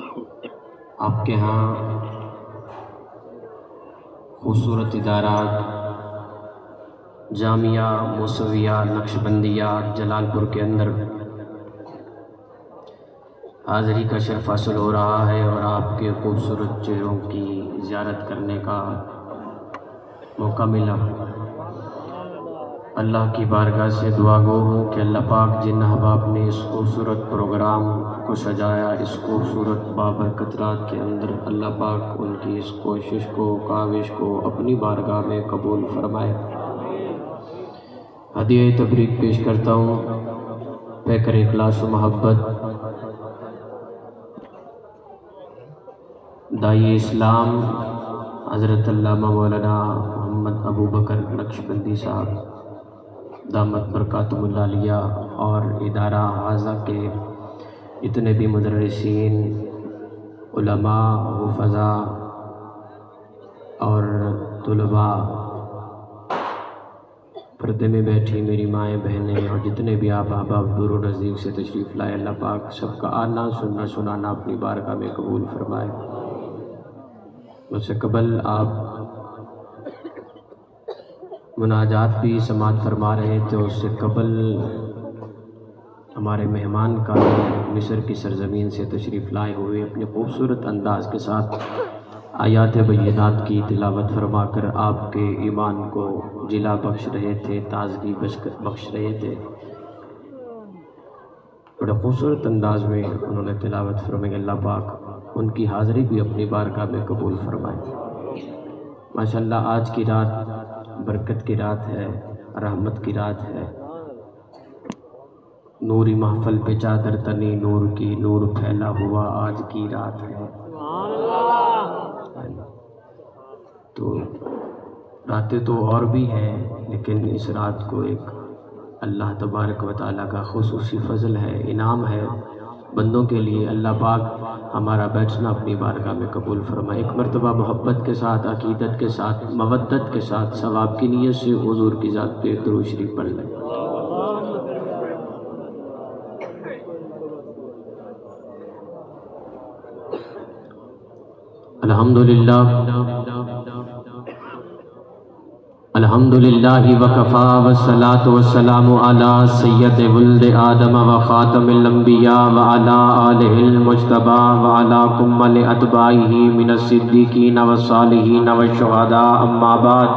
आपके यहाँ खूबसूरत इदारा जामिया मौसविया नक्शबंदिया जलालपुर के अंदर हाज़री का शर्फ हासिल हो रहा है और आपके खूबसूरत चेहरों की ज़ियारत करने का मौका मिला। अल्लाह की बारगाह से दुआ गो हूँ कि अल्लाह पाक जिन अहबाब ने इस खूबसूरत प्रोग्राम को सजाया, इस खूबसूरत बाबरकत रात के अंदर अल्लाह पाक उनकी इस कोशिश को काविश को अपनी बारगाह में कबूल फरमाए। हदिया तबरीक पेश करता हूँ पैकर इखलास व मोहब्बत दाई इस्लाम हज़रत अल्लामा मौलाना मोहम्मद अबू बकर नक्शबंदी साहब दामत बरकातुहुल्लाह लिया और इदारा हाज़ा के इतने भी मुदर्रिसीन उलमा हुफ़ज़ा और तुलबा, पर्दे में बैठी मेरी माएँ बहनें और जितने भी आप अहबाब दूर नज़दीक से तशरीफ़ लाए, अल्लाह पाक सबका आना सुनना सुनाना अपनी बारगाह में कबूल फरमाए। उससे कबल आप मुनाजात भी समात फरमा रहे थे, उससे कबल हमारे मेहमान का मिस्र की सरजमीन से तशरीफ़ लाए हुए अपने खूबसूरत अंदाज के साथ आयात बय्यनात की तिलावत फरमाकर आपके ईमान को जिला बख्श रहे थे, ताजगी बख्श रहे थे। बड़े खूबसूरत अंदाज में उन्होंने तिलावत फरमाई, अल्लाह पाक उनकी हाज़री भी अपनी बारगाह में कबूल फरमाए। माशाल्लाह आज की रात बरकत की रात है, रहमत की रात है। नूरी महफल पे चादर तनी नूर की, नूर फैला हुआ आज की रात है। तो रातें तो और भी हैं, लेकिन इस रात को एक अल्लाह तबारक व तआला का खुसूसी फजल है, इनाम है बंदों के लिए। अल्लाह पाक हमारा बैठना अपनी बारगाह में कबूल फरमाए। एक मरतबा मोहब्बत के साथ, अकीदत के साथ, मवद्दत के साथ, सवाब की नीयत से हुजूर की ज़ात पे दुरूद शरीफ पढ़ लें। अल्हम्दुलिल्लाह वकफ़ा वस्सलातु वस्सलामु अला सय्यदे वल्दे आदम व ख़ातमिल अंबिया व अला आलिहिल मुज्तबा व अला कुम्मले अतबाइही मिनस्सिद्दीकीन वस्सालिहीन वश्शुहदा अम्मा बाद।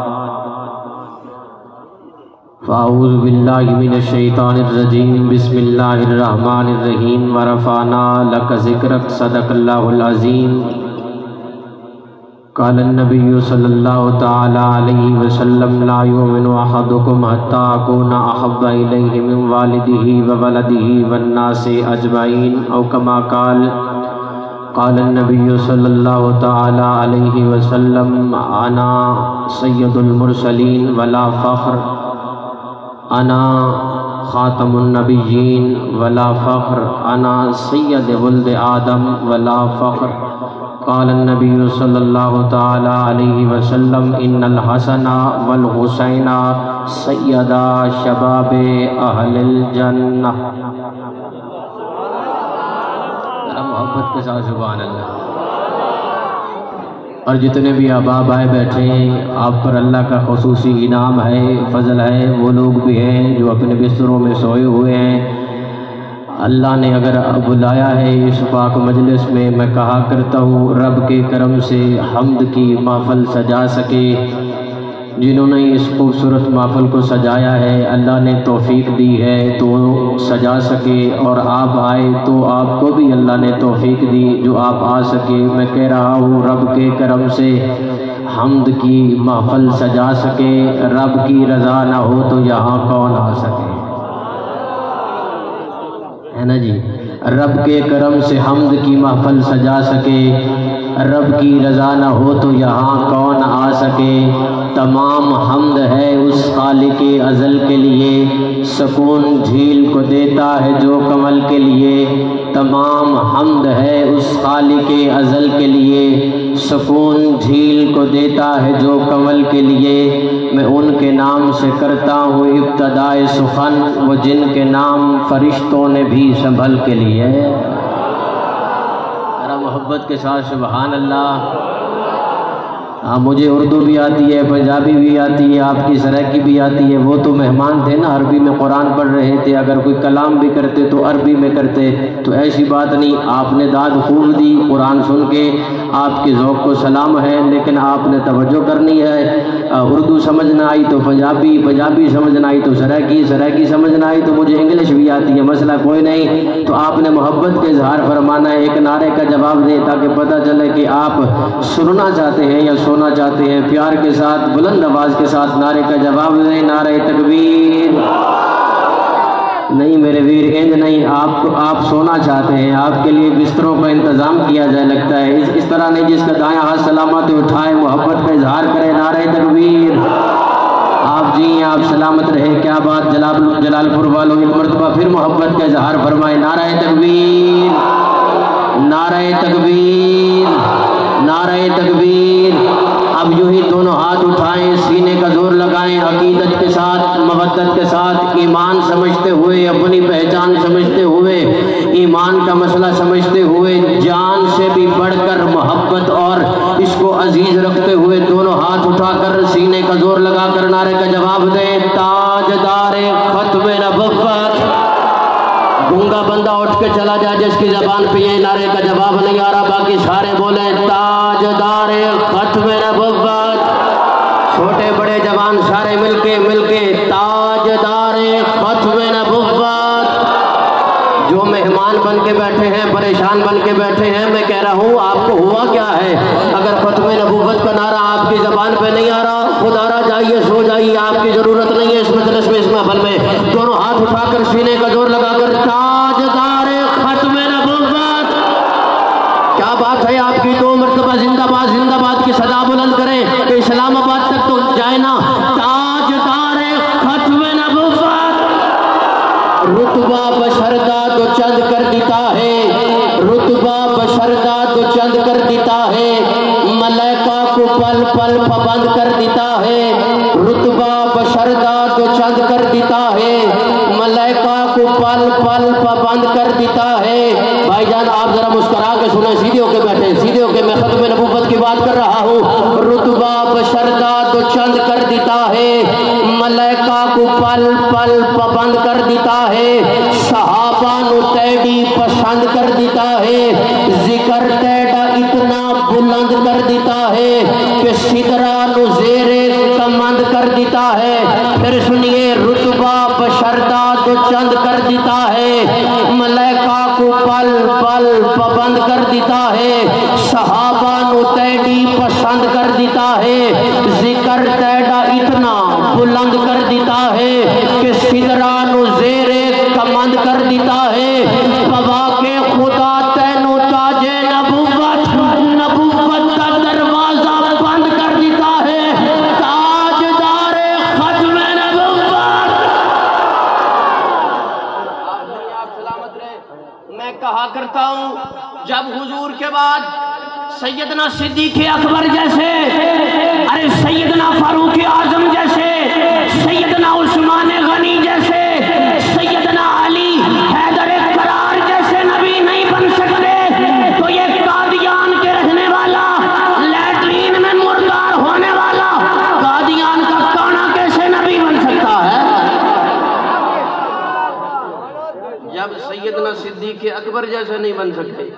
फ़ाऊज़ु बिल्लाहि मिनश्शैतानिर्रजीम बिस्मिल्लाहिर्रहमानिर्रहीम व रफ़अना लक ज़िक्रक सदक़ल्लाहुल अज़ीम। قال النبي صلى الله تعالى عليه وسلم لا يؤمن أحدكم حتى أكون أحب إليه من والده وولده والناس أجمعين أو كما قال। قال النبي صلى الله تعالى عليه وسلم أنا سيد المرسلين ولا فخر، أنا خاتم النبيين ولا فخر، أنا سيد ولد آدم ولا فخر। قال النبي صلى الله تعالى عليه وسلم إن الحسن والحسين سيدا شباب أهل الجنة। मोहब्बत के साथ जुबान अल्लाह। और जितने भी अहबाब आए बैठे हैं, आप पर अल्लाह का खुसूसी इनाम है, फजल है। वो लोग भी हैं जो अपने बिस्तरों में सोए हुए हैं, अल्लाह ने अगर बुलाया है इस पाक मजलिस में। मैं कहा करता हूँ रब के करम से हम्द की महफल सजा सके। जिन्होंने इस खूबसूरत महफल को सजाया है, अल्लाह ने तौफीक दी है तो सजा सके, और आप आए तो आपको भी अल्लाह ने तौफीक दी जो आप आ सके। मैं कह रहा हूँ रब के करम से हम्द की महफल सजा सके। रब की रज़ा ना हो तो यहाँ कौन आ सके, है ना जी। रब के करम से हम्द की महफल सजा सके, रब की रज़ा न हो तो यहाँ कौन आ सके। तमाम हम्द है उस खालिक अज़ल के लिए, सुकून झील को देता है जो कमल के लिए। तमाम हम्द है उस खालिक अज़ल के लिए, सुकून झील को देता है जो कमल के लिए। मैं उनके नाम से करता हूँ इब्तदाए सुखन, वो जिनके नाम फरिश्तों ने भी संभल के लिए। मोहब्बत के साथ सुबहान अल्लाह। हाँ, मुझे उर्दू भी आती है, पंजाबी भी आती है, आपकी सराकी भी आती है। वो तो मेहमान थे ना, अरबी में कुरान पढ़ रहे थे। अगर कोई कलाम भी करते तो अरबी में करते, तो ऐसी बात नहीं। आपने दाद खूब दी कुरान सुन के, आपके ज़ौक़ को सलाम है, लेकिन आपने तवज्जो करनी है। उर्दू समझ ना आई तो पंजाबी, पंजाबी समझ ना आई तो सराकी, सराकी समझ ना आई तो मुझे इंग्लिश भी आती है, मसला कोई नहीं। तो आपने मोहब्बत के इजहार फरमाना है। एक नारे का जवाब दें ताकि पता चले कि आप सुनना चाहते हैं या सोना चाहते हैं। प्यार के साथ, बुलंद आवाज़ के साथ नारे का जवाब दें। नारे तकबीर नहीं मेरे वीर, इंज नहीं। आप सोना चाहते हैं, आपके लिए बिस्तरों का इंतज़ाम किया जाए। लगता है इस तरह नहीं, जिसका दायां हाथ सलामत उठाए, मोहब्बत का इजहार करे। नारे तकबीर। आप जी आप सलामत रहे। क्या बात, जलालपुर वालों, एक मरतबा फिर मोहब्बत का इजहार फरमाए। नारे तकबीर, नारे तकबीर, नारे तकबीर। अब यूं ही दोनों हाथ उठाएं, सीने का जोर लगाएं, अकीदत के साथ, मवद्दत के साथ, ईमान समझते हुए, अपनी पहचान समझते हुए, ईमान का मसला समझते हुए, जान से भी बढ़कर मोहब्बत और इसको अजीज रखते हुए दोनों हाथ उठाकर सीने का जोर लगाकर नारे का जवाब दें। ताजदारे खत्मे नबुव्वत। गूंगा बंदा उठ के चला जाए जिसकी जबान पे ये नारे का जवाब नहीं आ रहा, बाकी सारे बोले ताजदारे खत्मे नबुव्वत। छोटे बड़े जवान सारे मिलके ताजदारे खत्मे नबुव्वत। जो मेहमान बन के बैठे हैं, परेशान बन के बैठे हैं, मैं कह रहा हूँ आपको हुआ क्या है? अगर खत्मे नबुव्वत का नारा आपकी जबान पे नहीं आ रहा, खुद आ रहा, जाइए सो जाइए, आपकी जरूरत नहीं है इस मजलिस में, इस महफिल में। दोनों हाथ उठाकर सीने का जोर लगाकर ताजदारे खत्मे नबुव्वत। क्या बात है आपकी? दो मरतबा जिंदाबाद जिंदाबाद की सदा बुलंद करें कि इस्लामाबाद तक तो जाए ना। ताजदारे खत्मे नबुव्वत। रुतबा बशरदा तो चंद कर देता है, रुतबा बशरदा तो चंद कर देता है, मलाइका को पल पल पाबंद कर देता है। रुतबा बशरदा तो चंद कर देता है, मलाइका को पल पल पाबंद कर देता है। भाईजान आप जरा मुस्कुरा के सुने, सीधे होके बैठे, सीधे होके। मैं खत्म नबूवत की बात कर रहा हूँ। रुतबा बशरदा तो चंद कर देता है, मलाइका को पल पल पाबंद कर देता है, सहाबा नु तैडी पसंद कर देता है, जिक्र तैडा इतना बुलंद कर देता है कि सिदरा नु जेरे कमंद कर देता है। फिर सुनिए, रुतबा बशरदा तो चंद कर देता है, मलाइका को पल पल पाबंद कर देता है, सहाबा नु तैडी पसंद कर देता है, जिक्र तैडा इतना बुलंद कर देता है कि सिदरा नु जेरे कमंद कर देता है। पवा के खुदा तैनु ताजे नबुव्वत, नबुव्वत का दरवाजा बंद कर देता है। ताजदारे खत्मे नबुव्वत। मैं कहा करता हूँ, जब हुजूर के बाद सैयदना सिद्दीक़ अकबर जैसे, अरे सैयदना फारूक आजम जैसे, सैयदना उस्मान गनी जैसे, सैयदना अली हैदर करार जैसे नबी नहीं बन सकते, तो ये कादियान के रहने वाला, लैट्रीन में मुर्दार होने वाला कादियान का काना कैसे नबी बन सकता है? जब सैयदना सिद्दीक़ अकबर जैसे नहीं बन सकते,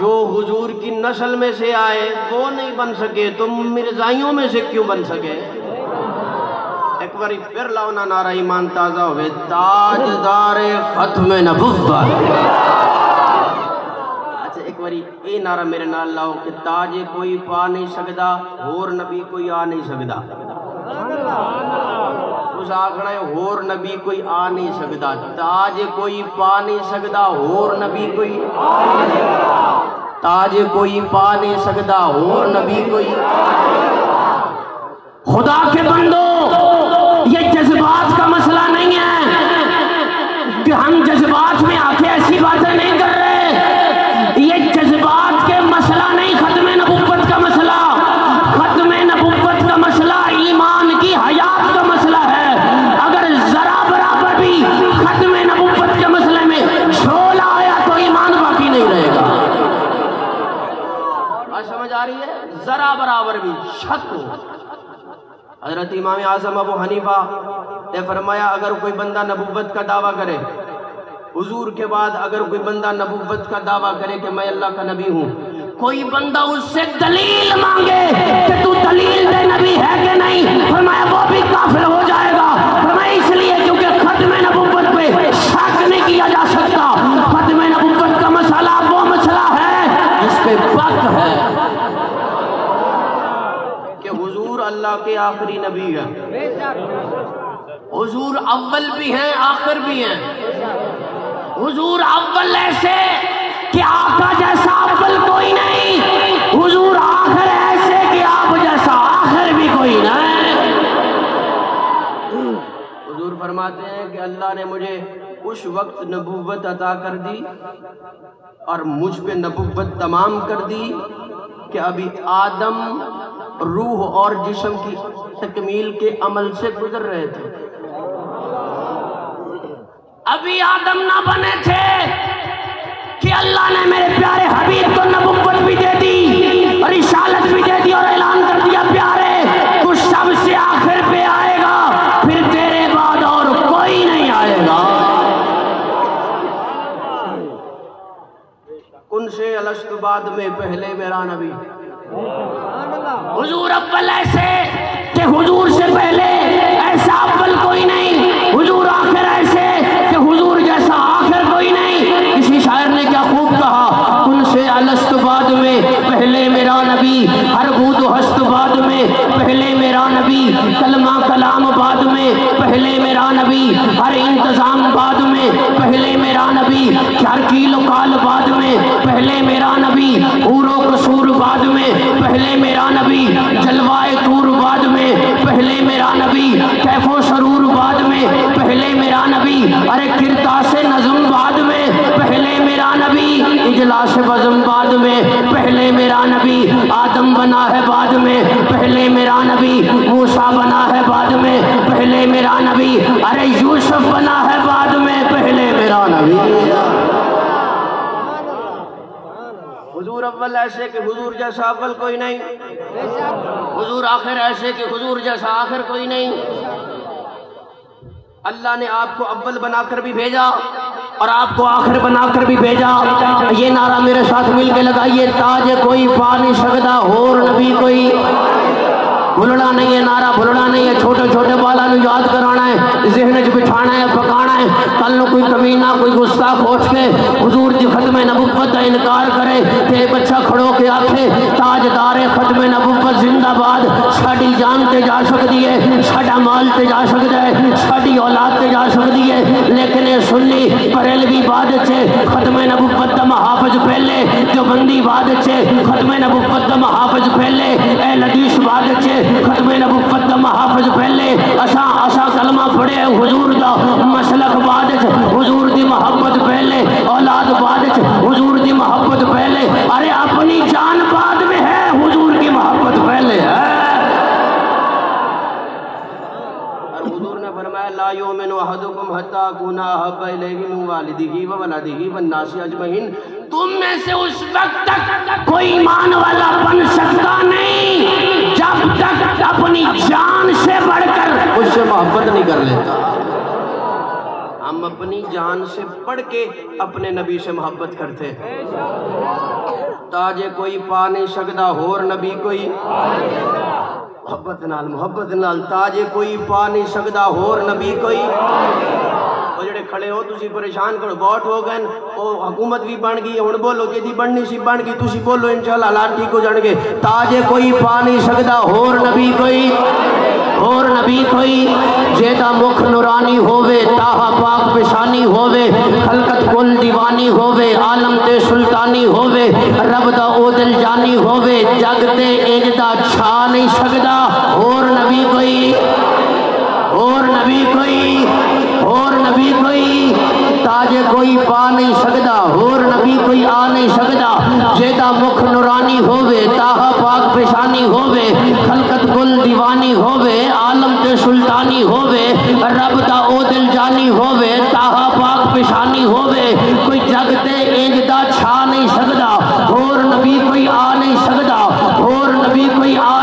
जो हुजूर की नस्ल में से आए वो नहीं बन सके, तुम मिर्जाइयों में से क्यों बन सके? एक बार फिर लाओ ना नारा, ईमान ताज़ा हुए। ताजदारे खत्मे नबुव्वत। अच्छा एक बार ये नारा मेरे नाल लाओ कि ताजे कोई पा नहीं सकदा, होर नबी कोई आ नहीं सकदा। उस आखना है होर नबी कोई आ नहीं सकदा, ताजे कोई पा नहीं सकदा, होर नबी कोई आ नहीं सकदा। ताजे कोई पा नहीं सकता, होर नबी कोई। खुदा के बंदो, ये जज्बात का मसला नहीं है कि हम जज्बात में आके ऐसी बातें नहीं कर रहे। ये जज्बात के मसला नहीं, खत्मे नबुव्वत का मसला, खत्मे नबुव्वत का मसला ईमान की हयात का मसला है। अगर जरा बराबर भी खत्मे नबुव्वत के मसले में छोला आया तो ईमान बाकी नहीं रहेगा। बराबर भी शक हो। हजरत इमाम आजम अबू हनीफा ने फरमाया, अगर कोई बंदा नबुव्वत का दावा करे, हुजूर के बाद अगर कोई बंदा नबुव्वत का दावा करे कि मैं अल्लाह का नबी हूँ, कोई बंदा उससे दलील मांगे कि तू दलील दे नबी है कि नहीं, फरमाया वो भी काफिर हो जाएगा। फरमाया इसलिए क्योंकि खत्मे नबुव्वत पे शक नहीं किया जा सकता। खत्मे नबुव्वत का मसला वो मसला है जिस पे शक है कि हुजूर अल्लाह के आखिरी नबी है। हुजूर अव्वल भी हैं, आखिर भी हैं। हुजूर अव्वल ऐसे कि आपका जैसा अव्वल कोई नहीं, हुजूर आखिर ऐसे कि आप जैसा आखिर भी कोई नहीं। हुजूर फरमाते हैं कि अल्लाह ने मुझे उस वक्त नबुव्वत अता कर दी और मुझ पे नबुव्वत तमाम कर दी कि अभी आदम रूह और जिस्म की तकमील के अमल से गुजर रहे थे, अभी आदम ना बने थे कि अल्लाह ने मेरे प्यारे हबीब को नबुव्वत भी दे दी और रिसालत भी दे दी और ऐलान कर दिया प्यारे तू सबसे आखिर पे आएगा, फिर तेरे बाद और कोई नहीं आएगा। कुन से अलस्तु बाद में पहले मेरा नबी। हुजूर अव्वल ऐसे कि हुजूर से पहले ऐसा अव्वल कोई नहीं, हुजूर आखिर ऐसे कि हुजूर जैसा आखिर कोई नहीं। शायर ने क्या खूब कहा, उनसे अलस्त बाद में पहले मेरा नबी, हर भूत हस्त बाद में पहले मेरा नबी, कलमा कलाम बाद में पहले मेरा नबी, हर इंतजाम बाद में पहले मेरा नबी, हर कीलो काल बाद में पहले मेरा नबी, ऊरो कसूर बाद में पहले मेरा नबी, जलवाए तूर बाद में पहले मेरा नबी, कैफो सरूर बाद में पहले मेरा नबी, अरे किरतास नज़म बाद में पहले मेरा नबी, इजलास बज़म बाद में पहले मेरा नबी, आदम बना है बाद में पहले मेरा नबी, मूसा बना है बाद में पहले मेरा नबी, अरे यूसुफ बना है बाद में पहले मेरा नबी। हुजूर अव्वल ऐसे कि हुजूर जैसा अव्वल कोई नहीं, हुजूर आखिर ऐसे कि हुजूर जैसा आखिर कोई नहीं। अल्लाह ने आपको अव्वल बनाकर भी भेजा और आपको आखिर बनाकर भी भेजा। ये नारा मेरे साथ मिल के लगाइए, ताज कोई पा नहीं सकता और नबी कोई। भूलना नहीं है नारा, भूलना नहीं है। छोटे छोटे वाला याद कराना है, जहन च बिठाना है, पकाना है। कल नो कोई कमीना कोई गुस्सा खोच के हुजूर की खत्म नबुव्वत का इनकार करे ते बच्चा खड़ो के आखे ताजदार खत्म नबुव्वत जिंदाबाद। साड़ी जान ते जा सकती है, साडा माल ते जा सकता है, साड़ी औलाद ते जा सकती है, लेकिन सुन्नी बरेलवी बाद से खत्म नबुव्वत का महाफिज फैले, देवबंदी बाद से खत्म नबुव्वत का महाफिज फैले, अहले हदीस बाद से खत्मे नबुव्वत दा महाफिज फैले। असा असा कलमा पढ़े हुजूर दा मसलक बाद च हुजूर दी मोहब्बत फैले, औलाद बाद च हुजूर दी मोहब्बत फैले, अरे अपनी जान बाद में है हुजूर की मोहब्बत फैले है। हुजूर ने फरमाया ला युमिनु अहदुकुम हत्ता कुना हब्बा इलैहि मिन वालिदिही व वलदिही व नासी अजमईन। तुम में से उस वक्त तक कोई ईमान वाला बन सकता नहीं जब तक अपनी जान से बढ़कर उससे मोहब्बत नहीं कर लेता। हम अपनी जान से बढ़ के अपने नबी से मोहब्बत करते हैं। ताजे कोई पा नहीं सकता होर नबी कोई, मोहब्बत नाल ताजे कोई पा नहीं सकता होर नबी कोई। और जेडे खड़े हो तुसी परेशान करो, वोट हो गए, हुकूमत भी बन गई, हुण बोलो जिहदी बननी सी बन गई, तुसी बोलो इंशाअल्लाह हालात ठीक हो जाएंगे। ताजे कोई पा नहीं सकता होर नबी कोई, होर नबी कोई। जेदा मुख नूरानी होवे, ताहा पाक पेशानी होवे, खलकत कुल दीवानी होवे, आलम ते सुल्तानी होवे, रब दा ओ दिल जानी होवे, जग ते इंज दा छा नहीं सकदा होर नबी कोई, होर नबी कोई, होर नबी कोई। ताजे कोई पा नहीं सकता होर नबी कोई आ नहीं सकता। जेदा मुख नूरानी होवे, ताहा पाक पेशानी होवे, खलकत गुल दीवानी होवे, आलम ते सुल्तानी होवे, रब दा ओ दिल जानी होवे, ताहा पाक पेशानी होवे, कोई जग ते इंज दा छा नहीं सकदा होर नबी कोई आ नहीं सकदा होर नबी कोई आ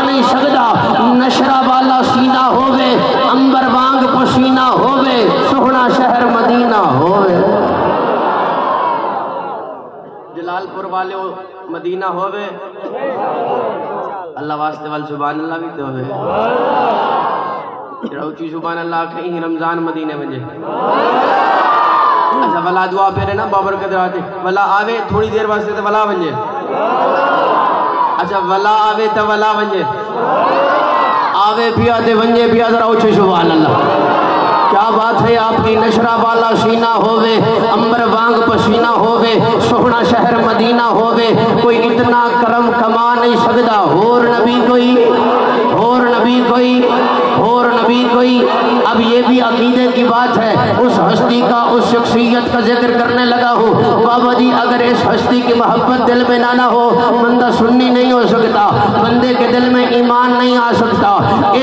जलालपुर वाले मदीना होवे अल्लाह वास्ते वाल सुभान अल्लाह भी तो होवे सुभान अल्लाह कहीं रमजान मदीने में जे अच्छा वाला दुआ पेरे ना बाबर के दराते वाला आवे थोड़ी देर वास्ते तो वाला बन जे अच्छा वाला आवे तो वाला बन जे आवे पिया ते बन जे पिया जरा ऊंचे सुभान अल्लाह। क्या बात है आपकी। नशरा वाला सीना होवे अंबर वांग पसीना होवे सोहना शहर मदीना होवे कोई इतना करम कमा नहीं सकता। होर नबी कोई होर नबी कोई होर नबी कोई। अब ये भी अकीदे की बात है। उस हस्ती का उस शख्सियत का जिक्र करने लगा हो बाबा जी अगर इस हस्ती की मोहब्बत दिल में ना हो बंदा सुन्नी नहीं हो सकता। बंदे के दिल में ईमान नहीं आ सकता।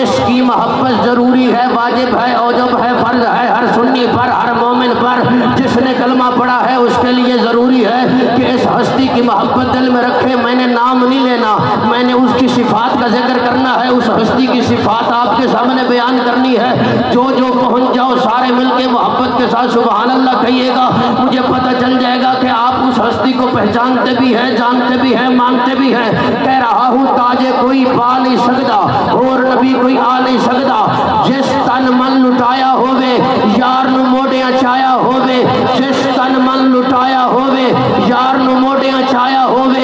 इसकी मोहब्बत ज़रूरी है वाजिब है औजब है फर्ज है हर सुन्नी पर हर मोमिन पर जिसने कलमा पढ़ा है उसके लिए ज़रूरी है कि इस हस्ती की मोहब्बत दिल में रखे। मैंने नाम नहीं लेना मैंने उसकी सिफात का जिक्र करना है। उस हस्ती की सिफात आपके सामने बयान करनी है। जो जो पहुँच जाओ सारे मिल के मोहब्बत के साथ सुभान अल्लाह कहिएगा मुझे पता चल जाएगा कि आप उस हस्ती को पहचानते भी हैं जानते भी हैं मानते भी हैं। कह रहा हूँ ताजे कोई पा नहीं सकता और नबी कोई आ नहीं सकता। जिस तन मन लुटाया होवे यार नु मोटिया छाया होवे जिस तन मन लुटाया होवे यार नु मोटिया छाया होवे।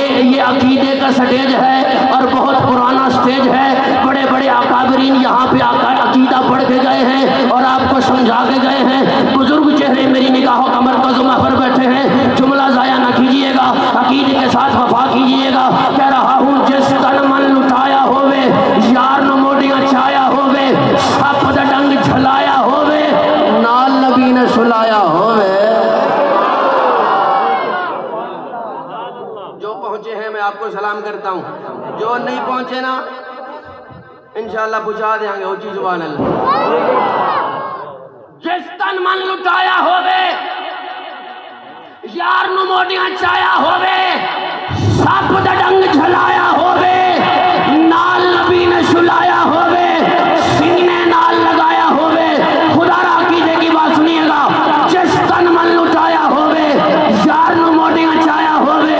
ये अकीदे का स्टेज है और बहुत पुराना स्टेज है। बड़े बड़े अकाबरीन यहाँ पे आकर अकीदा पढ़ के गए हैं और आपको समझा के गए हैं। बुजुर्ग चेहरे मेरी निगाहों का मरकज़ महफर बैठे हैं। जुमला ज़ाया ना कीजिएगा अकीदे के साथ वफा कीजिएगा। कह रहा हूँ जिस तन मन लुटाया होवे यार नु मोटिया छाया होवे सब डंग झलाया होवे नाल नबी ने सुलाया होवे। जो पहुँचे हैं मैं आपको सलाम करता हूँ। जो नहीं पहुँचे ना इंशाअल्लाह बुझा देंगे ऊंची जुबान अल्लाह। जिस तन मन लुटाया होवे यार नु मोटिया छाया होवे सब डंग झलाया होवे नाल नबी ने सुलाया होवे सीने नाल लगाया होवे। खुदा रा अकीदे की बात सुनिएगा। जिस तन मन लुटाया होवे यार नु मोटिया छाया होवे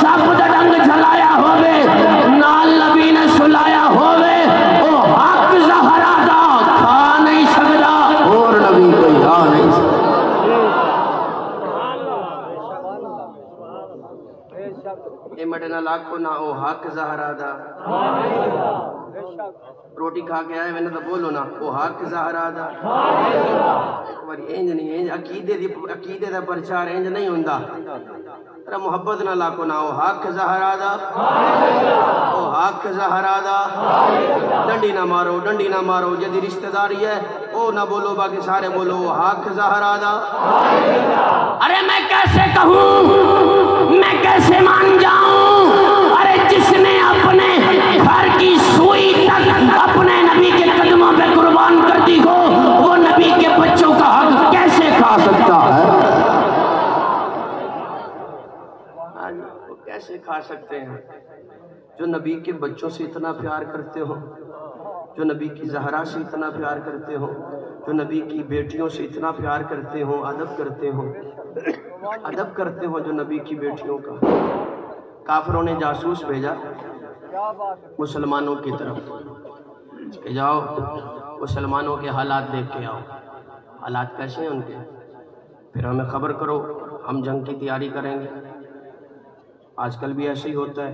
सब डंग झलाया होवे नाल नबी ने सुलाया होवे। मटना लाखो ना हो हक जहरा दा रोटी खा के आए मैंने तो बोलो ना वो हक जहरा दा। एक बार इंज नहीं इंज अकीदे दा प्रचार इंज नहीं हुंदा। तेरा मोहब्बत ना लाखो ना हो हक जहरा दा ओ हक जहरा दा। डंडी ना मारो डंडी ना मारो यदि रिश्तेदारी है ओ ना बोलो बाकी सारे बोलो हक जहरा दा। अरे मैं कैसे कहूँ मैं कैसे मान जाऊँ। अरे जिसने अपने घर की सुई तक अपने नबी के कदमों पे कुर्बान कर दी हो वो नबी के बच्चों का हक कैसे खा सकता है। वो कैसे खा सकते हैं जो नबी के बच्चों से इतना प्यार करते हो जो नबी की जहरा से इतना प्यार करते हो जो नबी की बेटियों से इतना प्यार करते हो अदब करते हो जो नबी की बेटियों का। काफिरों ने जासूस भेजा मुसलमानों की तरफ कि जाओ मुसलमानों के हालात देख के आओ हालात कैसे हैं उनके फिर हमें खबर करो हम जंग की तैयारी करेंगे। आजकल भी ऐसे ही होता है।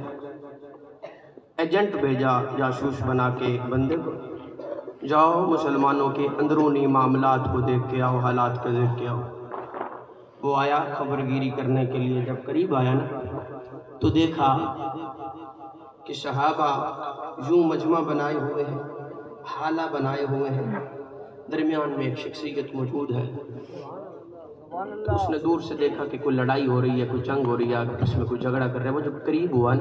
एजेंट भेजा जासूस बना के एक बंदे को जाओ मुसलमानों के अंदरूनी मामलात को देख के आओ हालात को देख के आओ। वो आया खबरगिरी करने के लिए। जब करीब आया ना तो देखा कि सहाबा यूं मजमा बनाए हुए हैं हाला बनाए हुए हैं दरमियान में एक शख्सियत मौजूद है। तो उसने दूर से देखा कि कोई लड़ाई हो रही है कोई जंग हो रही है उसमें कोई झगड़ा कर रहा है। वो जब करीब हुआ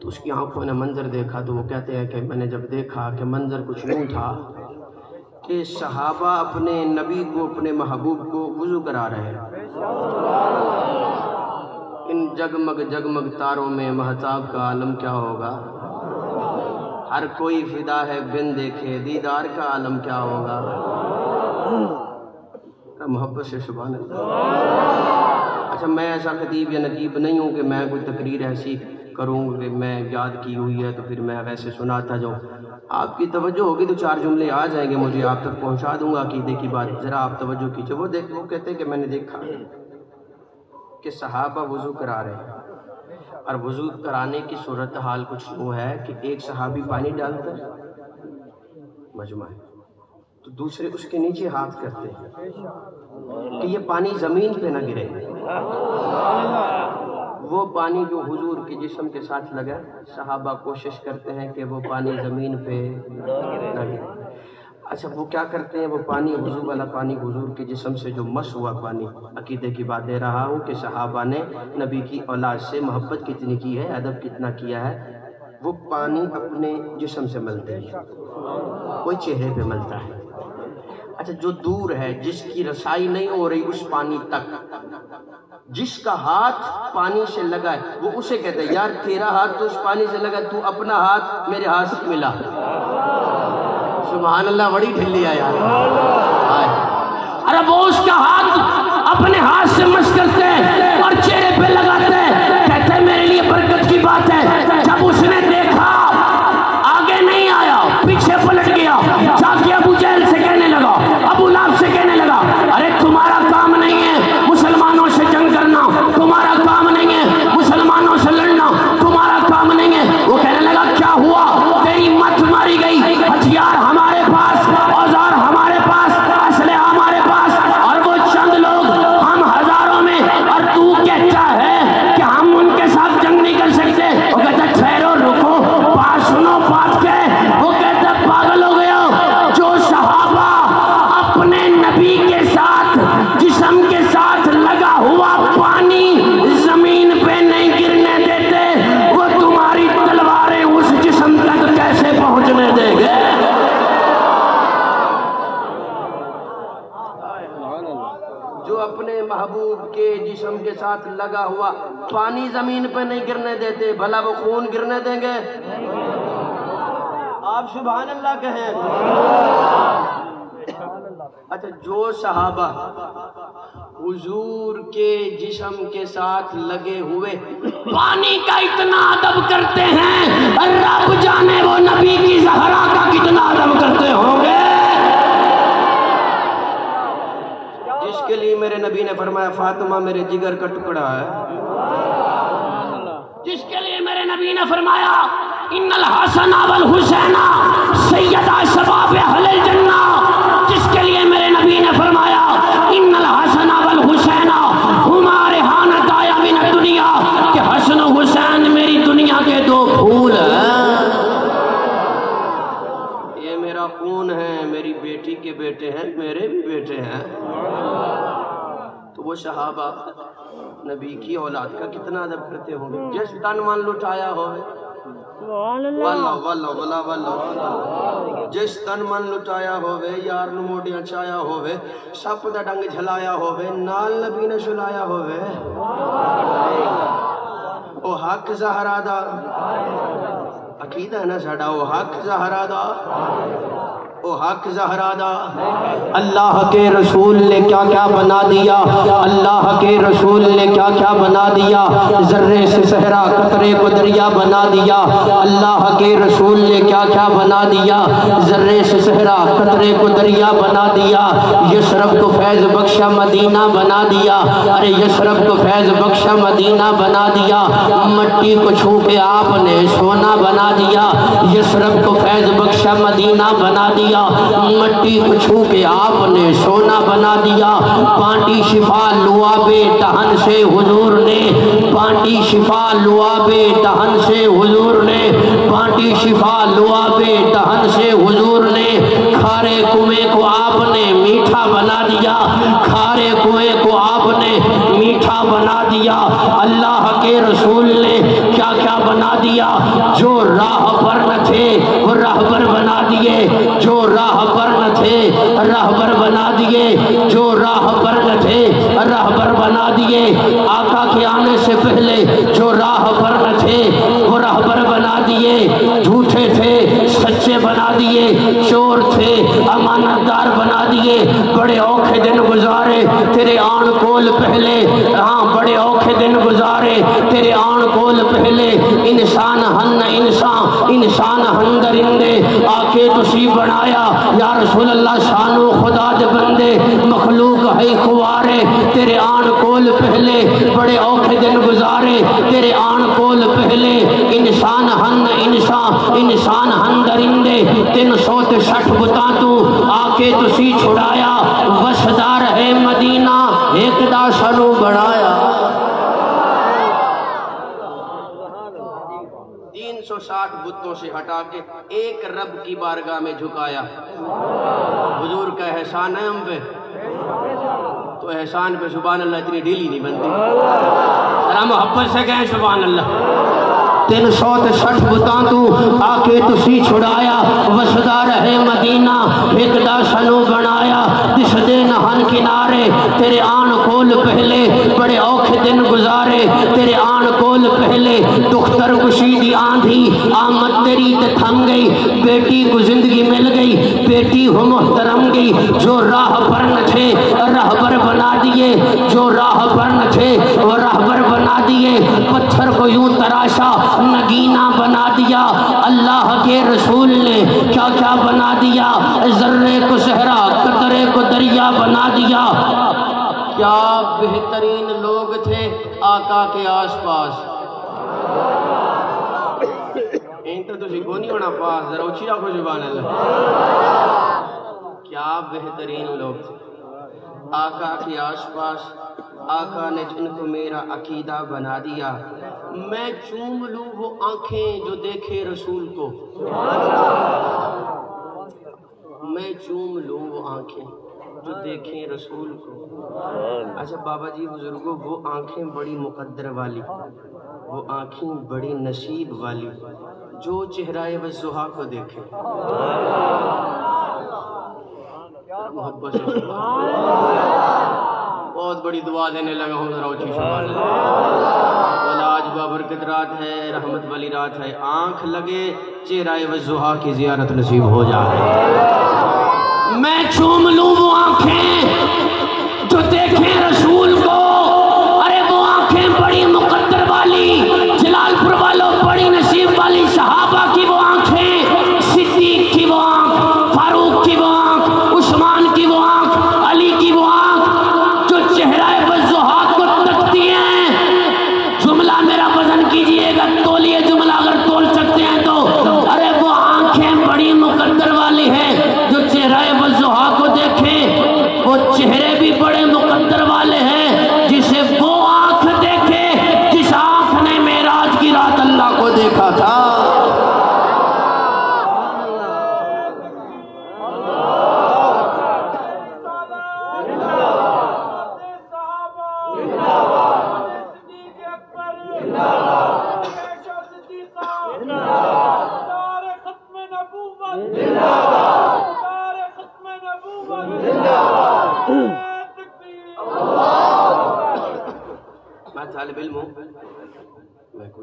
तो उसकी आंखों ने मंजर देखा। तो वो कहते हैं कि मैंने जब देखा कि मंजर कुछ यूँ था कि सहाबा अपने नबी को अपने महबूब को वुज़ू करा रहे हैं। इन जगमग जगमग तारों में महताब का आलम क्या होगा। हर कोई फिदा है बिन देखे दीदार का आलम क्या होगा। मोहब्बत से सुभान अल्लाह। अच्छा मैं ऐसा खतीब या नतीब नहीं हूँ कि मैं कोई तकरीर ऐसी करूँ कि मैं याद की हुई है तो फिर मैं वैसे सुनाता जाऊँ। आपकी तवज्जो होगी तो चार जुमले आ जाएंगे, मुझे आप तक पहुँचा दूँगा अक़ीदे की बात। ज़रा आप तवज्जो कीजिए। वो कहते हैं कि मैंने देखा कि सहाबा वज़ू करा रहे हैं और वज़ू कराने की सूरत हाल कुछ वो है कि एक सहाबी पानी डालता है मजमा तो दूसरे उसके नीचे हाथ करते हैं कि ये पानी ज़मीन पे ना गिरे। वो पानी जो हुजूर के जिस्म के साथ लगा, सहाबा कोशिश करते हैं कि वो पानी ज़मीन पे ना गिरे। अच्छा वो क्या करते हैं, वो पानी वज़ू वाला पानी हुजूर के जिस्म से जो मस हुआ पानी, अकीदे की बात दे रहा हूँ कि सहाबा ने नबी की औलाद से मोहब्बत कितनी की है, अदब कितना किया है। वो पानी अपने जिस्म से मलते हैं, कोई चेहरे पे मलता है। अच्छा जो दूर है जिसकी रसाई नहीं हो रही उस पानी तक, जिसका हाथ पानी से लगा है वो उसे कहते हैं यार तेरा हाथ तो उस पानी से लगा, तू अपना हाथ मेरे हाथ से मिला। सुभान अल्लाह, बड़ी ढिल्ली है यार। अरे वो उसका हाथ अपने हाथ से मस करते हैं और चेहरे पे लगाते हैं, कहते हैं मेरे लिए बरकत की बात है। जब उसने देखा आगे नहीं आया, पीछे पलट गया, जाके अबू जहल से कहने लगा, अबू लाब से कहने लगा, अरे तुम्हारा काम नहीं है मुसलमानों से जंग करना, तुम्हारा काम नहीं है मुसलमानों से लड़ना, तुम्हारा काम नहीं है। वो कहने लगा क्या हुआ, तेरी मत मारी गई, हथियार हमारे पास, औजार हमारे पास, असले हमारे पास, और वो चंद लोग हम हजारों में, और तू कहता है कि हम उनके साथ जंग नहीं कर सकते। वो कहता ठहरो, रुको, बात सुनो, बात कहे। वो कहता पागल हो गया, जो सहाबा अपने नबी के साथ जिस्म के साथ लगा हुआ पानी जमीन पे नहीं गिरने देते, वो तुम्हारी तलवारें उस जिस्म तक कैसे पहुंचने देंगे। अपने महबूब के जिस्म के साथ लगा हुआ पानी जमीन पर नहीं गिरने देते, भला वो खून गिरने देंगे? आप सुभान अल्लाह कहें। अच्छा जो सहाबा हुजूर के जिस्म के साथ लगे हुए पानी का इतना अदब करते हैं, रब जाने वो नबी की ज़हरा का कितना अदब करते होंगे। के लिए मेरे नबी ने फरमाया फातिमा मेरे जिगर का टुकड़ा है, जिसके लिए मेरे नबी ने फरमाया इन्नल हसन वल हुसैना सैयदा शबाब अहले जन्ना, जिसके लिए मेरे नबी ने फरमाया इन्नल हसन वल हुसैना हमारे हाना ताया मिन दुनिया, कि हसन और हुसैन मेरी दुनिया के दो फूल हैं, ये मेरा खून है, मेरी बेटी के बेटे हैं, मेरे भी बेटे हैं। तो वो सहाबा नबी की औलाद का कितना अदब करते होंगे, जिस तन मन लुटाया हो, वल्ला वल्ला वल्ला वल्ला, जिस तन मन लुटाया होवे, यार नु मोडिया छाया होवे, सप दा डंग झलाया होवे, नाल नबी ने सुलाया होवे, ओ हक ज़हरा दा अकीदा है ना साडा, ओ हक ज़हरा दा, ओ हक ज़हरा दा। अल्लाह के रसूल ने क्या क्या बना दिया, अल्लाह के रसूल ने क्या क्या बना दिया, जर्रे से सहरा कतरे को दरिया बना दिया। अल्लाह के रसूल ने क्या क्या बना दिया, जर्रे से सहरा कतरे को दरिया बना दिया। यशरब को फैज़ बख्शा मदीना बना दिया, अरे यशरब को फैज़ बख्शा मदीना बना दिया। मट्टी को छू के आपने सोना बना दिया, यशरब को फैज़ बख्शा मदीना बना दिया। मट्टी को छू के आपने सोना बना दिया। बांटी शिफा लुआबे दहन से हुजूर ने, बांटी शिफा लुआबे दहन से हुजूर ने, बांटी शिफा लुआबे दहन से हुजूर ने। खारे कुएं को आपने मीठा बना दिया, खारे कुएं को आपने मीठा बना दिया। अल्लाह के रसूल ने क्या क्या बना दिया, जो राह पर न थे वो राहबर बना दिए, जो जो राह पर न थे राहबर बना दिए, जो राह पर न थे राहबर बना दिए। आका के आने से पहले जो राह पर न थे वो राहबर बना दिए। झूठे थे सच्चे बना दिए, चोर थे अमानतदार बना दिए। बड़े औखे दिन गुजारे तेरे आन कोल पहले, हाँ बड़े औखे दिन गुजारे तेरे आन कोल पहले। इंसान हन इंसान इंसान हन दरिंदे आके तुसी बनाया या रसूल अल्लाह। शानो खुदा दे बंदे मखलूक है खुवारे तेरे आन कोल पहले। बड़े औखे दिन गुजारे तेरे आन कोल पहले। इंसान हन इंसान इंसान हन दरिंदे 360 बुता तू आके तुसी छुड़ाया। वसदार है मदीना एक दा सरू बनाया। 360 बुतों से हटा के एक रब की बारगाह में झुकाया। हुजूर का एहसान है हम पे, तो एहसान पे सुभान अल्लाह इतनी ढीली नहीं बनती। हम मोहब्बत से कहें सुभान अल्लाह। 360 बुता तू आके तुसी छुड़ाया। वसदा रहे मदीना एक दा सनू बनाया। दिसदे नहन किनारे तेरे आन कोल पहले। बड़े औखे दिन गुजारे तेरे आन कोल पहले। दुख्तर खुशी दी आंधी आमद तेरी ते थम गई। बेटी को जिंदगी मिल गई, बेटी हो मोहतरम गई। जो राह पर न थे राहबर बना दिए, जो राह पर न थे वो राहबर बना दिए। पत्थर को यूं तराशा नगीना बना दिया। अल्लाह के रसूल ने क्या क्या बना दिया। जर्रे को सहरा कतरे को दरिया बना दिया। क्या बेहतरीन लोग थे आका के आसपास। क्या बेहतरीन लोग थे आका के आसपास। आका ने जिनको मेरा अकीदा बना दिया। मैं चूम लूं वो आंखें जो देखे रसूल को। मैं चूम लूं वो आंखें जो देखे रसूल को। अच्छा बाबा जी बुजुर्गों, वो आंखें बड़ी मुकद्दर वाली, वो आंखें बड़ी नसीब वाली जो चेहराए वज़ुहा को देखे। बहुत बड़ी दुआ देने लगा हूँ। आज बाबरकत रात है, रहमत वाली रात है। आंख लगे चेहराए वज़ुहा की जियारत नसीब हो जाए। मैं चूम लूं वो आंखें जो देखें रसूल को। अरे वो आंखें बड़ी मुकद्दर वाली, जलालपुर वालों बड़ी नसीब वाली। सहाबा की वो आंखें, सिद्दीक की वो आंख, फारूक की वो आंख, उस्मान की वो आंख, अली की वो आंख जो चेहरा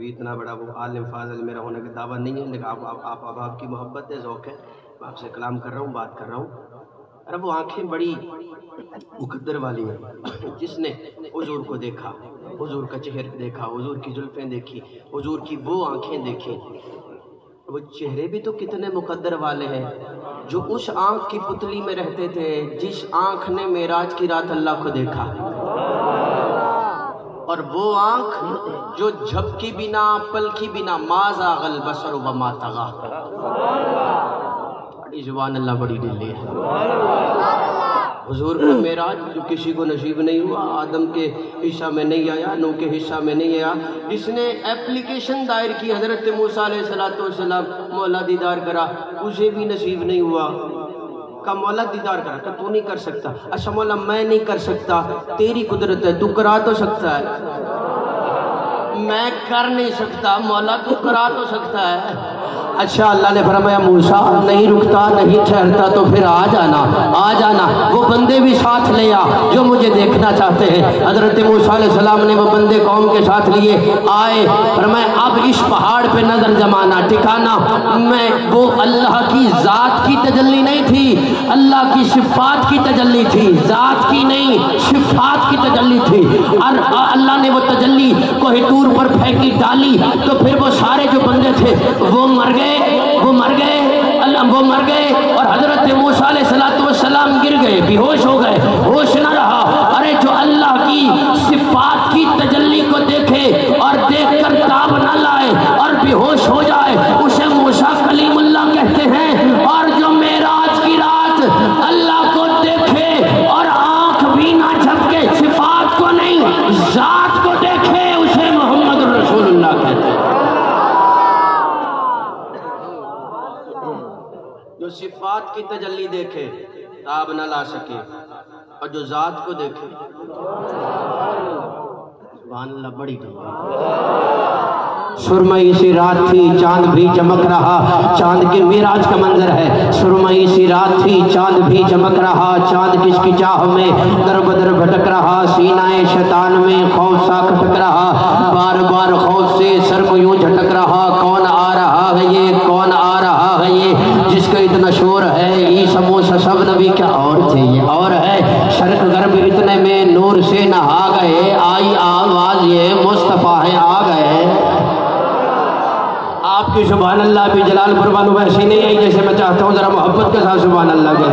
इतना बड़ा वो आलिम फाजिल मेरा होने का दावा नहीं है, लेकिन आपकी मोहब्बत है, शौक है, मैं आपसे कलाम कर रहा हूँ, बात कर रहा हूँ। अरे वो आंखें बड़ी मुकद्दर वाली है जिसने हुजूर को देखा, हुजूर का चेहरा देखा, हुजूर की जुल्फें देखी, हुजूर की वो आंखें देखी। वो चेहरे भी तो कितने मुकद्दर वाले हैं जो उस आंख की पुतली में रहते थे जिस आंख ने मेराज की रात अल्लाह को देखा। और वो आंख जो झपकी बिना पलकी बिना माजा गल बसर व मातगा। बड़ी जुबान अल्लाह बड़ी दिल्ली है। हुजूर का मेराज जो किसी को नसीब नहीं हुआ, आदम के हिस्सा में नहीं आया, नूह के हिस्सा में नहीं आया। जिसने एप्लीकेशन दायर की हज़रत मूसा अलैहिस्सलाम मौला दीदार करा, उसे भी नसीब नहीं हुआ। का मौला दीदार करा, का तू नहीं कर सकता। अच्छा मौला मैं नहीं कर सकता, तेरी कुदरत है, तू करा तो सकता है। मैं कर नहीं सकता मौला, तू करा तो सकता है। अच्छा अल्लाह ने फरमाया मूसा नहीं रुकता नहीं ठहरता तो फिर आ जाना वो बंदे भी साथ ले आ जो मुझे देखना चाहते हैं। हज़रत मूसा अलैहिस्सलाम ने वो बंदे कौम के साथ लिए आए। फरमाया अब इस पहाड़ पे नज़र जमाना ठिकाना मैं वो अल्लाह की ज़ात की तजल्ली नहीं थी, अल्लाह की सिफ़ात की तजल्ली थी, ज़ात की नहीं सिफ़ात की तजल्ली थी। और अल्लाह ने वो तजल्ली कोहे तूर पर फेंकी डाली तो फिर वो सारे जो बंदे थे वो मर गए, वो मर गए, वो मर गए। और हजरत मूसा अलैहिस्सलाम गिर गए, बेहोश हो गए, होश न रहा। अरे जो अल्लाह की सिफात की तजल्ली को देखे और देखकर ताब न लाए और बेहोश हो जाए उसे मूसा कलीमुल्ला कहते हैं। और जो मेराज की रात अल्लाह को देखे और आंख भी ना झपके, सिफात को नहीं जात को देखे, उसे मोहम्मद रसूलुल्लाह कहते हैं। जो सिफात की तजल्ली देखे ताब न ला सके और जो जात को देखे सुभान अल्लाह बड़ी सुरमई सी रात थी चांद भी चमक रहा, चांद के मेराज का मंजर है। सुरमई सी रात थी चांद भी चमक रहा, चांद किसकी चाह में दर बदर भटक रहा, सीनाए शैतान में खौफ सा खटक रहा, बार बार खौफ से सर को यूं झटक रहा। कौन आ रहा है ये, कौन आ रहा है ये जिसका इतना शोर है, ये समोसा सब नबी क्या और थे ये और है। शर्क गर्भ इतने में नूर से नहा गए, आई आवाज ये मुस्तफ़ा है आ गए। आपकी सुभान अल्लाह भी जलालपुर वालों वैसी नहीं आई जैसे मैं चाहता हूँ, ज़रा मोहब्बत के साथ सुभान अल्लाह के।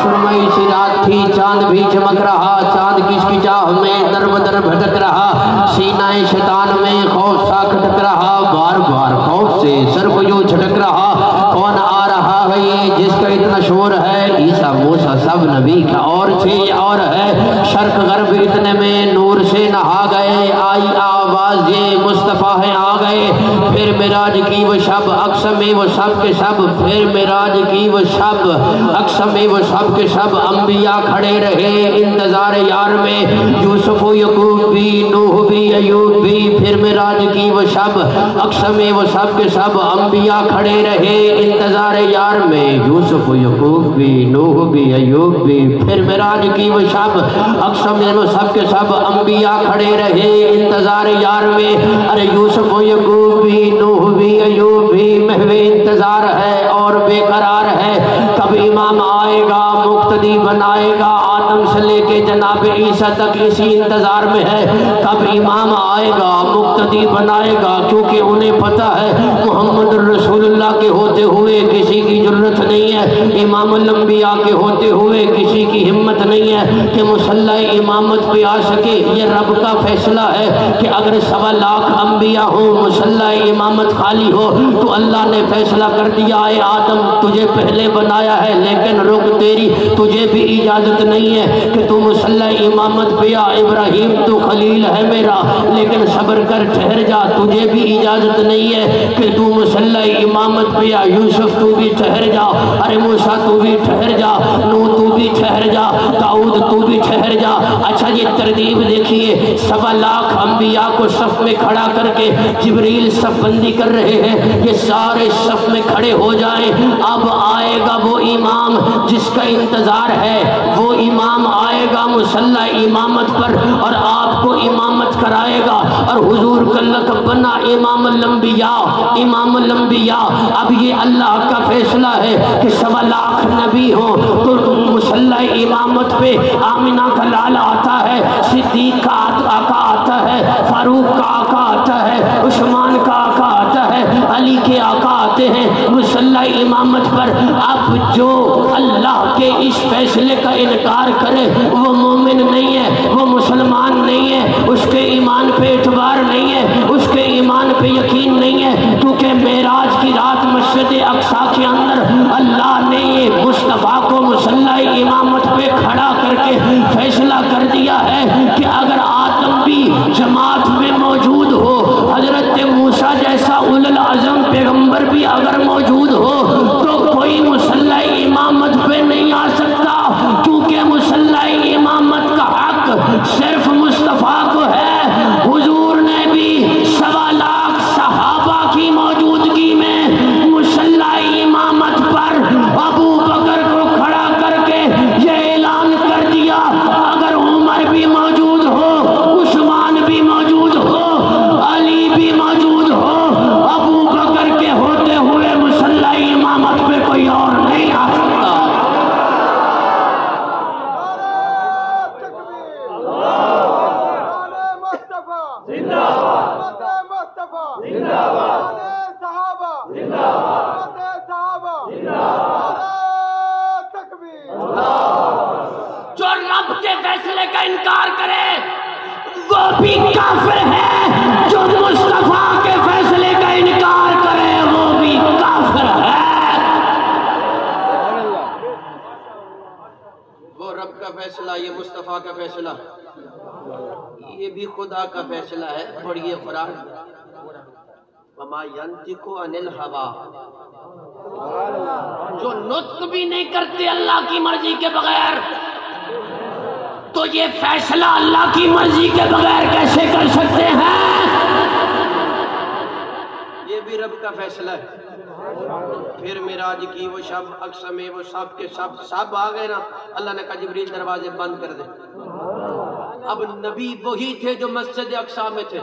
सुरमई सी रात थी चांद भी चमक रहा, चांद किसकी चाह में दर बदर भटक रहा, सीनाए शैतान में खौफ सा खटक रहा, बार बार खौफ से सर को यूं झटक रहा। कौन आ रहा है ये जिसका इतना शोर है, ईसा मूसा सब नबी का और थे और है। शर्क गर्भ इतने में नूर से नहा गए, आई आवाज़ ये मुस्तफ़ा है आ गए। फिर मेराज की वो शब अक्सम वो सब के सब, फिर मेराज की वो शब अक्सम वो सब के सब, अम्बिया खड़े रहे इंतजार यार में, यूसुफ यकूब भी नूह भी अयूब भी। फिर मेराज की वो शब अक्सम वो सब के सब, अम्बिया खड़े रहे इंतजार यार में, यूसुफ यकूब भी नूह भी अयूब भी। फिर मेराज की वो शब अक्सम वो सब के सब, अम्बिया खड़े रहे इंतजार यार में, अरे यूसुफ यकूब भी नूह भी अयूब भी। महवे इंतजार है और बेकरार है, कब इमाम आएगा मुक्तदी बनाएगा, आदम से लेके जनाब ईसा तक इसी इंतजार में है कब इमाम आएगा मुक्तदी बनाएगा। क्योंकि उन्हें पता है मोहम्मद रसूलुल्लाह के होते हुए किसी की जुर्रत नहीं है, इमामुल अंबिया के होते हुए किसी की हिम्मत नहीं है कि मुसल्ला इमामत पे आ सके। ये रब का फैसला है कि अगर 1.25 लाख अंबिया हो मुसल्ला इमामत खाली हो तो अल्लाह ने फैसला कर दिया है आदम तुझे पहले बनाया है लेकिन रुक तेरी तुझे भी इजाज़त नहीं है कि तू मुसल्ला इमामत पे आ। इब्राहीम तू खलील है मेरा लेकिन सब्र कर ठहर जा, तुझे भी इजाज़त नहीं है कि तू मुसल्ला इमामत पे आ। यूसुफ तू भी ठहर जा, अरे मूसा तू भी ठहर जा, नूह तू भी ठहर जा, दाऊद तू भी ठहर जा। अच्छा ये तरतीब देखिए, 1.25 लाख अंबिया को सफ़ में खड़ा करके जिब्रील सफ़बंदी कर रहे हैं कि सारे सफ़ में खड़े हो जाएं। अब आएगा वो इमाम जिसका इंतज़ार है, वो इमाम आएगा मुसल्ला इमामत पर और आपको इमामत कराएगा। और हुजूर कल्लकबना इमामुल अंबिया, इमामुल अंबिया। अब ये अल्लाह का फैसला है कि 1.25 लाख नबी हो तो मुसल्ला इमामत पे आमिना का लाल आता है, सिद्दीक का आका आता है, फारूक का आका आता है, उस्मान का आका आता है, अली के आका आते हैं मुसल्ला इमामत पर। अब जो अल्लाह के इस फैसले का इनकार करे वो मोमिन नहीं है, वो मुसलमान नहीं है, उसके ईमान पे एतबार नहीं है, उसके ईमान पे यकीन नहीं है। क्योंकि मेराज की रात मस्जिद अक्सा के अंदर अल्लाह ने ये मुस्तफ़ा को मुसल्ला इमामत पे खड़ा करके फैसला कर दिया है कि अगर आदम भी जमात में मौजूद हो, हजरत मूसा जैसा उलुल अज़म पैगम्बर भी अगर मौजूद हो तो कोई मुसल्ला इमामत पे नहीं आ सकता। क्योंकि मुसल्ला इमामत का हक सिर्फ मुस्तफ़ा को है। हुजूर ने भी 1.25 लाख सहाबा की मौजूदगी में जिंदाबाद मुस्तफा जिंदाबाद सहाबा जिंदाबाद सहाबा जिंदाबाद तकबीर अल्लाह। जो रब के फैसले का इनकार करे वो भी काफिर है, जो मुस्तफा के फैसले का इनकार करे वो भी काफिर है। वो रब का फैसला, ये मुस्तफा का फैसला, ये भी खुदा का फैसला है। पढ़िए कुरान, वमा यंतिकु अनिल हवा, जो नुत्क भी नहीं करते अल्लाह की मर्जी के बगैर, तो ये फैसला अल्लाह की मर्जी के बगैर कैसे कर सकते हैं? ये भी रब का फैसला है। फिर मिराज की वो शब अक्समे वो सब के सब सब आ गए ना, अल्लाह ने कहा जिब्रील दरवाजे बंद कर दे। अब नबी वही थे जो मस्जिद अक्सा में थे,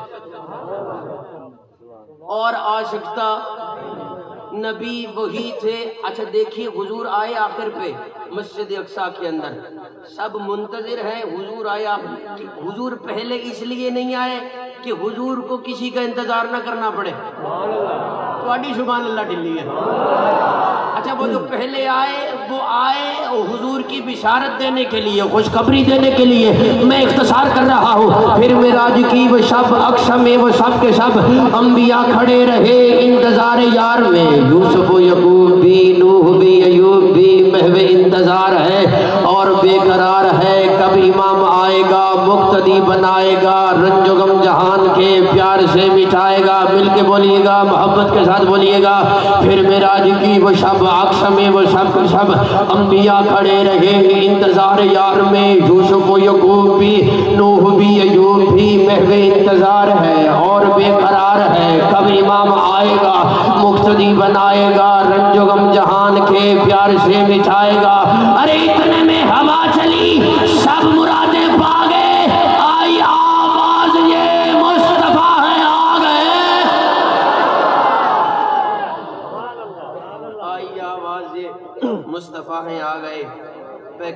और आ सकता नबी वही थे। अच्छा देखिए हुजूर आए आखिर पे मस्जिद अक्सा के अंदर, सब मुंतजिर हैं हुजूर आए। आप हुजूर पहले इसलिए नहीं आए कि हुजूर को किसी का इंतजार ना करना पड़े। थोड़ी सुभान अल्लाह ढिल्ली है। अच्छा वो जो पहले आए वो आए हुजूर की बिशारत देने के लिए, खुशखबरी देने के लिए। मैं इख्तिसार कर रहा हूँ। फिर मेराज की वो शब अक्सा में वो सब के सब अंबिया खड़े रहे इंतजार यार में। यूसुफ यकूब भी नूह भी अयूब भी महव इंतजार है और बेकरार है। कब इमाम आएगा मुक्तदी बनाएगा, रंजो गम जहान के प्यार से मिठाएगा। मिल के बोलिएगा, मोहब्बत के साथ बोलिएगा। फिर मेराज की वो शब अक्सा में वो सब के सब अंबिया खड़े रहे इंतजार यार में। यूसुफ यकूब भी नूह भी अयूब भी महव इंतजार है और बेकरार है। कब इमाम आएगा मुक्तदी बनाएगा, रंजो गम जहान के प्यार से मिठाएगा। अरे इतने में हवा चली, सब मुरादें पा गए। आई आवाज, ये मुस्तफा है आ गए। आई आवाज, ये मुस्तफा है आ गए।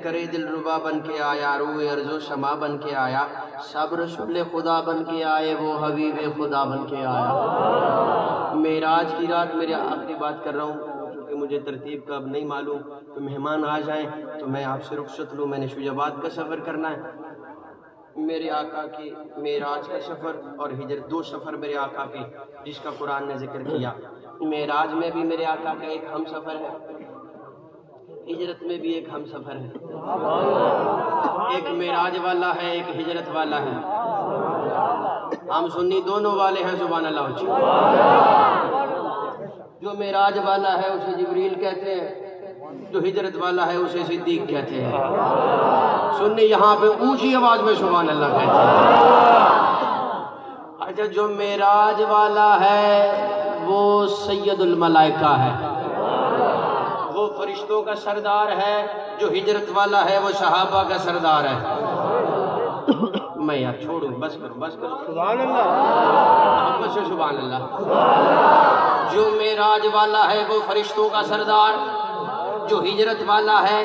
करे दिल रुबा बन के आया, रूए अर्जो शमा बन के आया। सब रसूल खुदा बन के आए, वो हबीब खुदा बन के आया। मेराज की रात, मेरे आखिरी बात कर रहा हूँ क्योंकि मुझे तरतीब का अब नहीं मालूम, तो मेहमान आ जाएं तो मैं आपसे रुख्सत लूँ। मैंने शुजाबाद का सफ़र करना है। मेरे आका की मेराज का सफ़र और हिजरत, दो सफ़र मेरे आका की जिसका कुरान ने जिक्र किया। मेराज में भी मेरे आका का एक हम सफ़र है, हिजरत में भी एक हम सफर है। एक मेराज वाला है, एक हिजरत वाला है। हम सुन्नी दोनों वाले हैं, सुभान अल्लाह। जो मेराज वाला है उसे जिब्रील कहते हैं, जो हिजरत वाला है उसे सिद्दीक कहते हैं। सुन्नी यहाँ पे ऊंची आवाज में सुभान अल्लाह कहते हैं। अच्छा जो मेराज वाला है वो सैयदुल मलाइका है, वो फरिश्तों का सरदार है। जो हिजरत वाला है वो सहाबा का सरदार है। मैं यार छोड़ू, बस करो बस करो, सुभान अल्लाह सुभान अल्लाह। जो मेराज वाला है वो फरिश्तों का सरदार, जो हिजरत वाला है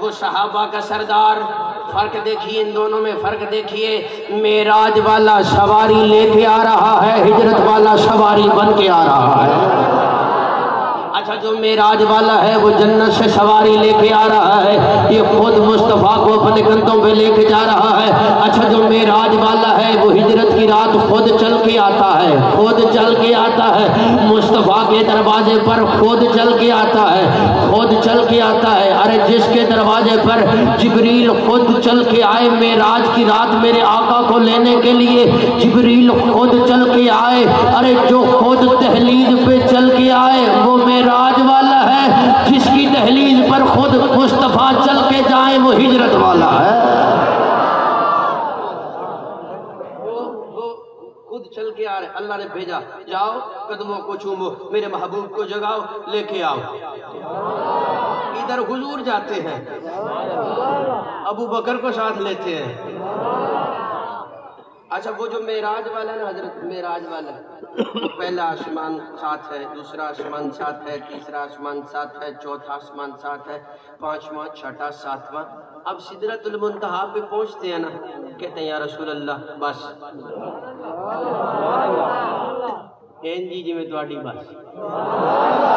वो सहाबा का सरदार। फर्क देखिए, इन दोनों में फर्क देखिए। मेराज वाला सवारी लेके आ रहा है, हिजरत वाला सवारी बन के आ रहा है। अच्छा जो मेराज वाला है वो जन्नत से सवारी लेके आ रहा है, ये खुद मुस्तफ़ा को अपने कंधों पे लेके जा रहा है। अच्छा जो मेराज वाला है वो हिजरत की रात खुद चल के आता है, खुद चल के आता है मुस्तफ़ा के दरवाजे पर, खुद चल के आता है, खुद चल के आता है। अरे जिसके दरवाजे पर जिब्रील खुद चल के आए मेराज की रात मेरे आका को लेने के लिए, जिब्रील खुद चल के आए। अरे जो खुद दहलीज पे चल के आए वो मेराज वाला है, जिसकी दहलीज पर खुद मुस्तफा चल के जाए वो हिजरत वाला है। वो खुद चल के आ रहे। अल्लाह ने भेजा, जाओ कदमों को चूमो, मेरे महबूब को जगाओ, लेके आओ। इधर हुजूर जाते हैं, अबू बकर को साथ लेते हैं। अच्छा वो जो मेराज वाला है ना, हजरत मेराज वाला, पहला आसमान साथ है, दूसरा आसमान साथ है, तीसरा आसमान साथ है, चौथा आसमान साथ है, पांचवा छठा सातवां अब सिदरतुल मुंतहा पे पहुंचते हैं ना, कहते हैं या रसूल अल्लाह बस जी जिम्मेदारी बस।